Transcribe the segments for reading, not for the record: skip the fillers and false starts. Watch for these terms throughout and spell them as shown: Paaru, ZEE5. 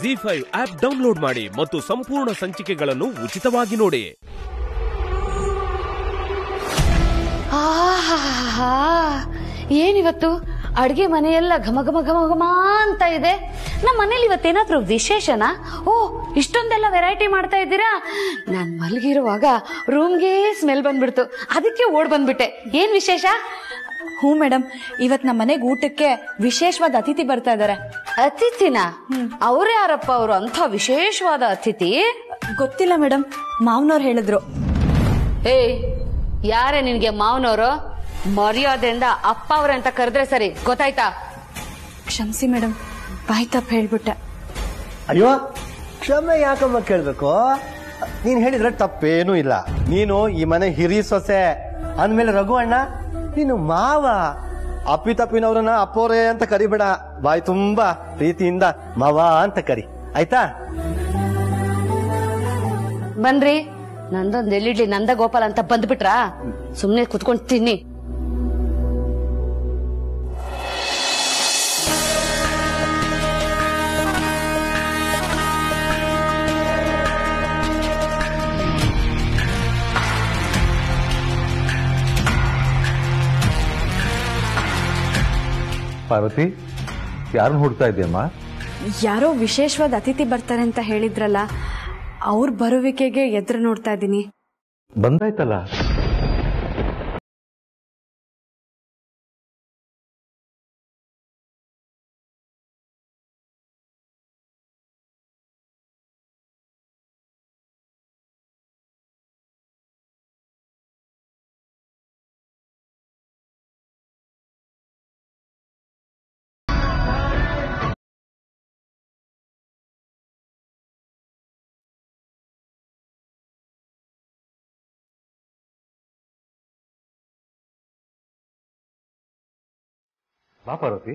Z5 app download ಮಾಡಿ ಮತ್ತು ಸಂಪೂರ್ಣ ಸಂಚಿಕೆಗಳನ್ನು ಉಚಿತವಾಗಿ ನೋಡಿ. ಆಹಾ ಏನಿವತ್ತು ಅಡಿಗೆ ಮನೆಯಲ್ಲ ಘಮ ಘಮ ಘಮ ಘಮ ಅಂತ ಇದೆ. ನಮ್ಮ ಮನೆಯಲ್ಲಿ ಇವತ್ತೇನಾದ್ರೂ ವಿಶೇಷನಾ? ಓ ಇಷ್ಟೊಂದೆಲ್ಲ ವೆರೈಟಿ ಮಾಡ್ತಾ ಇದ್ದೀರಾ? ನಾನು ಮಲಗಿರುವಾಗ ರೂಮ್ಗೆ ಸ್ಮೆಲ್ ಬಂದ್ಬಿಡ್ತು, ಅದಕ್ಕೆ ಓಡ್ ಬಂದ್ಬಿಟ್ಟೆ. ಏನ್ ವಿಶೇಷ? ಹ್ಞೂ ಮೇಡಮ್, ಇವತ್ ನಮ್ಮ ಮನೆಗೆ ಊಟಕ್ಕೆ ವಿಶೇಷವಾದ ಅತಿಥಿ ಬರ್ತಾ ಇದಾರೆ. ಅತಿಥಿನ? ಅವ್ರು ಯಾರಪ್ಪ? ಅವರು ಅಂತ ವಿಶೇಷವಾದ ಅತಿಥಿ ಗೊತ್ತಿಲ್ಲ ಮೇಡಮ್, ಮಾವನವ್ರು ಹೇಳಿದ್ರು. ಏಯ್, ಯಾರೇ ನಿನ್ಗೆ ಮಾವನವ್ರು? ಮರ್ಯಾದೆಯಿಂದ ಅಪ್ಪ ಅವ್ರೆ ಅಂತ ಕರೆದ್ರೆ ಸರಿ, ಗೊತ್ತಾಯ್ತಾ? ಕ್ಷಮಿಸಿ ಮೇಡಮ್, ಬಾಯ್ ತಪ್ಪ ಹೇಳ್ಬಿಟ್ಟೆ. ಅಯ್ಯೋ, ಕ್ಷಮೆ ಯಾಕಮ್ಮ ಕೇಳ್ಬೇಕು? ನೀನ್ ಹೇಳಿದ್ರೆ ತಪ್ಪೇನೂ ಇಲ್ಲ. ನೀನು ಈ ಮನೆ ಹಿರಿ ಸೊಸೆ ಅಂದ್ಮೇಲೆ ರಘು ಅಣ್ಣ ನೀನು ಮಾವ. ಅಪ್ಪಿ ತಪ್ಪಿನವ್ರನ್ನ ಅಪ್ಪೋರೆ ಅಂತ ಕರಿಬೇಡ, ಬಾಯಿ ತುಂಬಾ ಪ್ರೀತಿಯಿಂದ ಮಾವ ಅಂತ ಕರಿ, ಆಯ್ತಾ? ಬನ್ರಿ, ನಂದೊಂದ್ ಎಲ್ಲಿಡ್ಲಿ ನಂದ ಗೋಪಾಲ್ ಅಂತ ಬಂದ್ಬಿಟ್ರ ಸುಮ್ನೆ ಕುತ್ಕೊಂಡ್ ತಿನ್ನಿ. ಪಾರ್ವತಿ, ಯಾರನ್ನ ಹುಡ್ತಾ ಇದೆಯಮ್ಮ? ಯಾರೋ ವಿಶೇಷವಾದ ಅತಿಥಿ ಬರ್ತಾರೆ ಅಂತ ಹೇಳಿದ್ರಲ್ಲ, ಅವ್ರ ಬರುವಿಕೆಗೆ ಎದುರು ನೋಡ್ತಾ ಇದ್ದೀನಿ. ಬಂದಾಯ್ತಲ್ಲ. ಬಾ ಪಾರ್ವತಿ,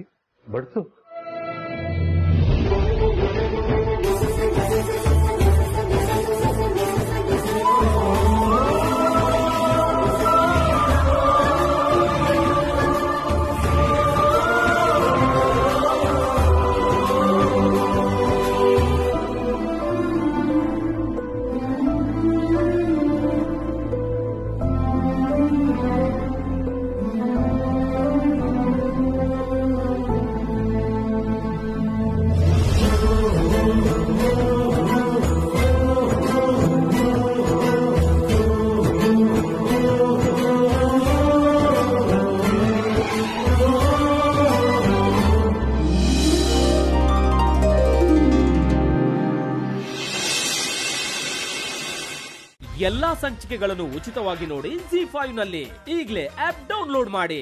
ಬಡ್ಸು. ಎಲ್ಲಾ ಸಂಚಿಕೆಗಳನ್ನು ಉಚಿತವಾಗಿ ನೋಡಿ ZEE5 ನಲ್ಲಿ. ಈಗಲೇ ಆಪ್ ಡೌನ್ಲೋಡ್ ಮಾಡಿ.